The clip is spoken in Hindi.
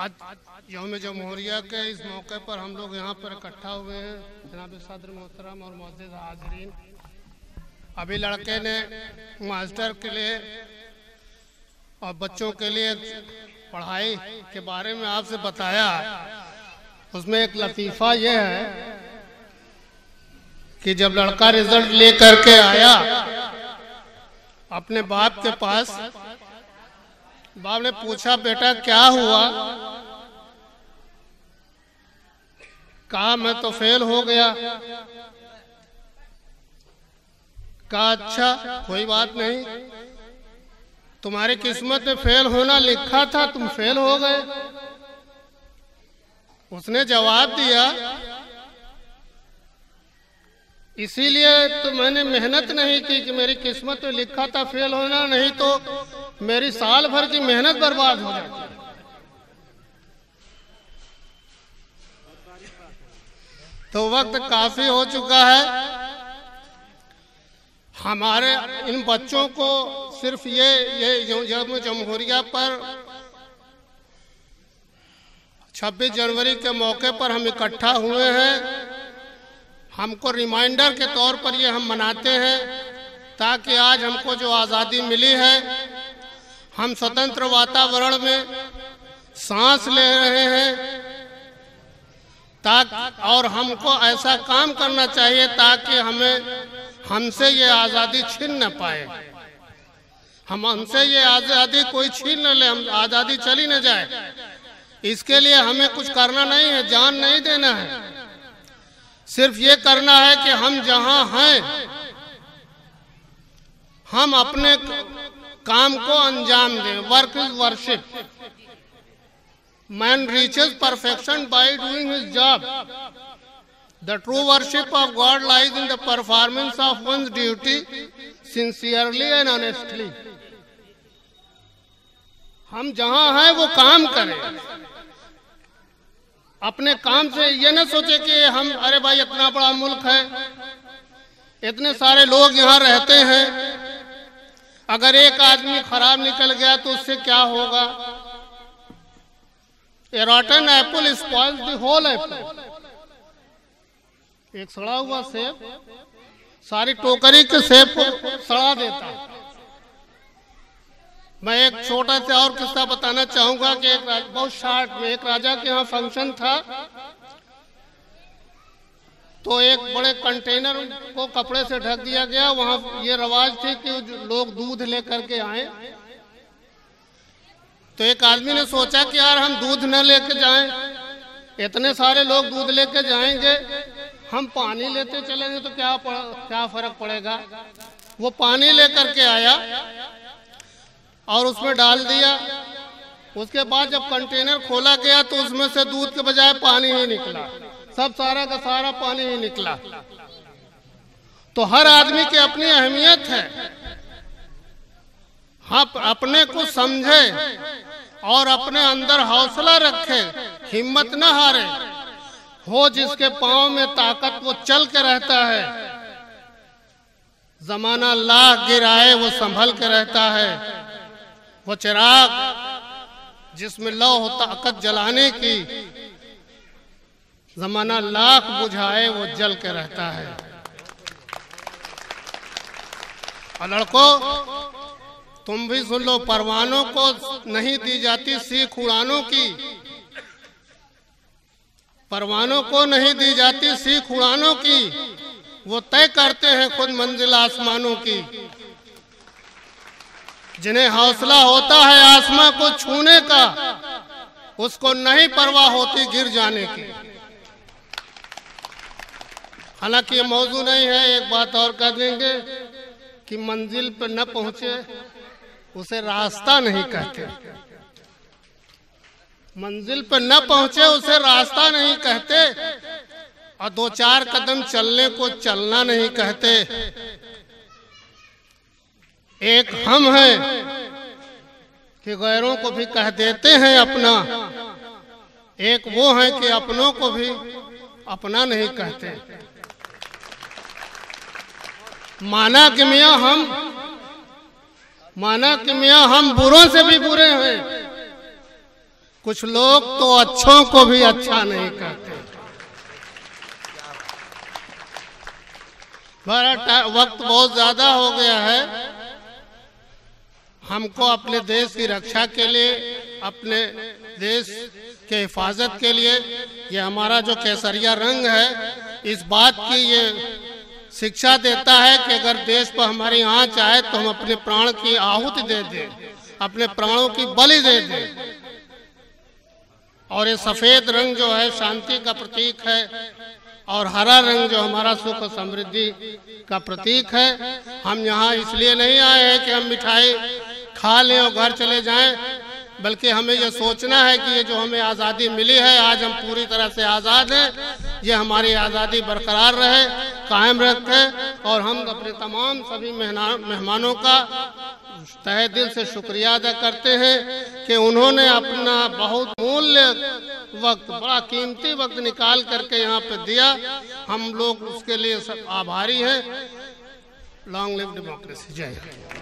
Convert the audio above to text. आज यौम जमहूरिया के इस मौके पर हम लोग यहाँ पर इकट्ठा हुए हैं। जनाब सदर मोहतरम और मौजूद हाजरीन, अभी लड़के ने मास्टर के लिए और बच्चों के लिए पढ़ाई के बारे में आपसे बताया। उसमें एक लतीफ़ा यह है कि जब लड़का रिजल्ट लेकर के आया अपने बाप के पास, बाप ने पूछा बेटा क्या हुआ? कहा मैं तो फेल हो गया। कहा अच्छा कोई बात नहीं, तुम्हारी किस्मत में फेल होना लिखा था, तुम फेल हो गए। उसने जवाब दिया इसीलिए तो मैंने मेहनत नहीं की कि मेरी किस्मत में लिखा था फेल होना, नहीं तो मेरी साल भर की मेहनत बर्बाद हो जाती। तो वक्त काफी हो चुका है। हमारे इन बच्चों को सिर्फ ये जमहूरिया पर 26 जनवरी के मौके पर हम इकट्ठा हुए हैं। हमको रिमाइंडर के तौर पर ये हम मनाते हैं ताकि आज हमको जो आज़ादी मिली है, हम स्वतंत्र वातावरण में सांस ले रहे हैं, ताकि और हमको ऐसा काम करना चाहिए ताकि हमसे ये आज़ादी छीन न पाए, हमसे ये आज़ादी कोई छीन न ले, हम आज़ादी चली न जाए। इसके लिए हमें कुछ करना नहीं है, जान नहीं देना है, सिर्फ ये करना है कि हम जहां हैं हम अपने काम को अंजाम दें। Work is worship, man reaches perfection by doing his job. The true worship of God lies in the performance of one's duty sincerely and honestly. हम जहां हैं वो काम करें, अपने काम से ये ना सोचे कि हम, अरे भाई इतना बड़ा मुल्क है, इतने सारे लोग यहाँ रहते हैं, अगर एक आदमी खराब निकल गया तो उससे क्या होगा। A rotten apple spoils the whole apple. एक सड़ा हुआ सेब सारी टोकरी के सेब को सड़ा देता है। मैं एक छोटा सा और किस्सा बताना चाहूंगा कि एक बहुत शार्ट में एक राजा के यहाँ फंक्शन था, तो एक बड़े कंटेनर को कपड़े से ढक दिया गया। वहाँ ये रवाज थी कि लोग दूध लेकर के आए, तो एक आदमी ने सोचा कि यार हम दूध न लेके जाएं, इतने सारे लोग दूध लेके जाएंगे, हम पानी लेते चलेंगे तो क्या फर्क पड़ेगा। वो पानी लेकर के आया और उसमें डाल दिया। उसके बाद जब कंटेनर खोला गया तो उसमें से दूध के बजाय पानी ही निकला, सब सारा का सारा पानी ही निकला। तो हर आदमी की अपनी अहमियत है, आप अपने को समझे और अपने अंदर हौसला रखे, हिम्मत न हारे। हो जिसके पाँव में ताकत वो चल के रहता है, जमाना लाख गिराए वो संभल के रहता है। वो चिराग जिसमें लौ हो ताकत जलाने की, जमाना लाख बुझाए वो जल के रहता है। और लड़कों तुम भी सुन लो, परवानों को नहीं दी जाती सीख उड़ानों की, परवानों को नहीं दी जाती सीख उड़ानों की, वो तय करते हैं खुद मंजिल आसमानों की। जिन्हें हौसला होता है आसमां को छूने का, उसको नहीं परवाह होती गिर जाने की। हालांकि ये मौजू नहीं है, एक बात और कह देंगे कि मंजिल पर न पहुंचे उसे रास्ता नहीं कहते, मंजिल पर न पहुंचे उसे रास्ता नहीं कहते, और दो चार कदम चलने को चलना नहीं कहते। एक हम हैं कि गैरों को भी कह देते हैं अपना, एक वो है कि अपनों को भी अपना नहीं कहते। माना कि मियाँ हम बुरों से भी बुरे हैं, कुछ लोग तो अच्छों को भी अच्छा नहीं करते। बड़ा वक्त बहुत ज्यादा हो गया है, हमको अपने देश की रक्षा के लिए, अपने देश के हिफाजत के लिए ये हमारा जो केसरिया रंग है इस बात की ये शिक्षा देता है कि अगर देश पर हमारी आँच आए तो हम अपने प्राण की आहुति दे दें, अपने प्राणों की बलि दे दें। और ये सफेद रंग जो है शांति का प्रतीक है और हरा रंग जो हमारा सुख समृद्धि का प्रतीक है। हम यहाँ इसलिए नहीं आए हैं कि हम मिठाई खा लें और घर चले जाएं, बल्कि हमें यह सोचना है कि ये जो हमें आज़ादी मिली है, आज हम पूरी तरह से आज़ाद हैं, ये हमारी आज़ादी बरकरार रहे, कायम रखें। और हम अपने तमाम सभी मेहमानों का तहे दिल से शुक्रिया अदा करते हैं कि उन्होंने अपना बहुत मूल्य वक्त, बड़ा कीमती वक्त निकाल करके यहाँ पे दिया। हम लोग उसके लिए सब आभारी हैं। Long live democracy. जय हिंद।